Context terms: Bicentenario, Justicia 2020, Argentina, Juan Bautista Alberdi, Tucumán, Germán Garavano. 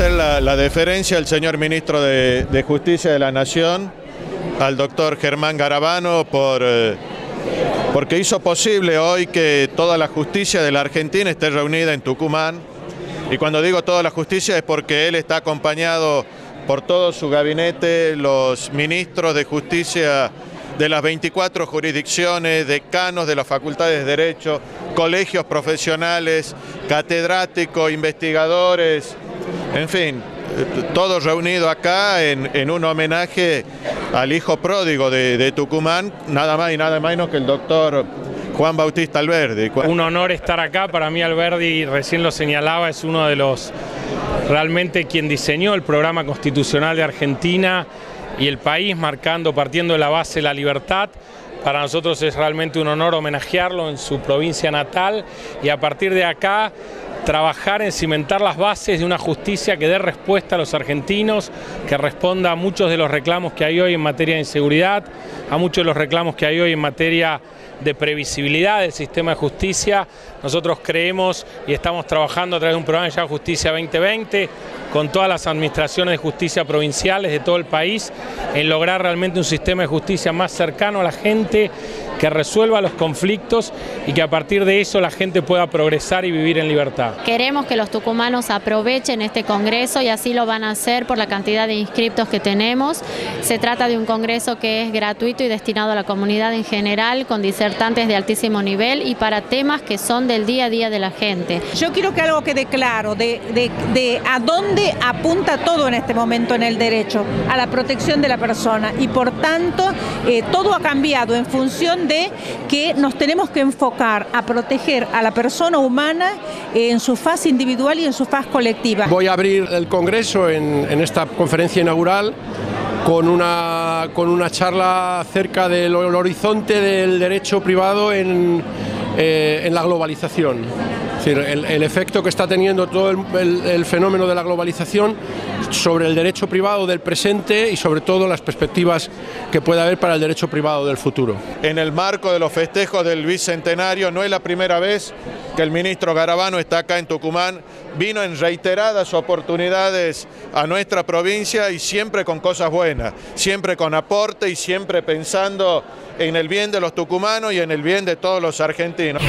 agradecer la deferencia al señor Ministro de Justicia de la Nación, al doctor Germán Garavano, porque hizo posible hoy que toda la justicia de la Argentina esté reunida en Tucumán. Y cuando digo toda la justicia es porque él está acompañado por todo su gabinete, los ministros de justicia de las 24 jurisdicciones, decanos de las facultades de Derecho, colegios profesionales, catedráticos, investigadores, en fin, todo reunido acá en un homenaje al hijo pródigo de Tucumán, nada más y nada menos que el doctor Juan Bautista Alberdi. Un honor estar acá. Para mí Alberdi, recién lo señalaba, es uno de los, realmente quien diseñó el programa constitucional de Argentina y el país, marcando, partiendo de la base de la libertad. Para nosotros es realmente un honor homenajearlo en su provincia natal y a partir de acá trabajar en cimentar las bases de una justicia que dé respuesta a los argentinos, que responda a muchos de los reclamos que hay hoy en materia de inseguridad, a muchos de los reclamos que hay hoy en materia de previsibilidad del sistema de justicia. Nosotros creemos y estamos trabajando a través de un programa llamado Justicia 2020 con todas las administraciones de justicia provinciales de todo el país en lograr realmente un sistema de justicia más cercano a la gente, que resuelva los conflictos y que a partir de eso la gente pueda progresar y vivir en libertad. Queremos que los tucumanos aprovechen este congreso y así lo van a hacer por la cantidad de inscriptos que tenemos. Se trata de un congreso que es gratuito y destinado a la comunidad en general, con disertantes de altísimo nivel y para temas que son del día a día de la gente. Yo quiero que algo quede claro de a dónde apunta todo en este momento en el derecho, a la protección de la persona, y por tanto todo ha cambiado en función de que nos tenemos que enfocar a proteger a la persona humana en su faz individual y en su faz colectiva. Voy a abrir el congreso en esta conferencia inaugural con una charla acerca del horizonte del derecho privado en la globalización. Es decir, el efecto que está teniendo todo el fenómeno de la globalización sobre el derecho privado del presente y sobre todo las perspectivas que puede haber para el derecho privado del futuro. En el marco de los festejos del Bicentenario, no es la primera vez que el ministro Garavano está acá en Tucumán, vino en reiteradas oportunidades a nuestra provincia y siempre con cosas buenas, siempre con aporte y siempre pensando en el bien de los tucumanos y en el bien de todos los argentinos.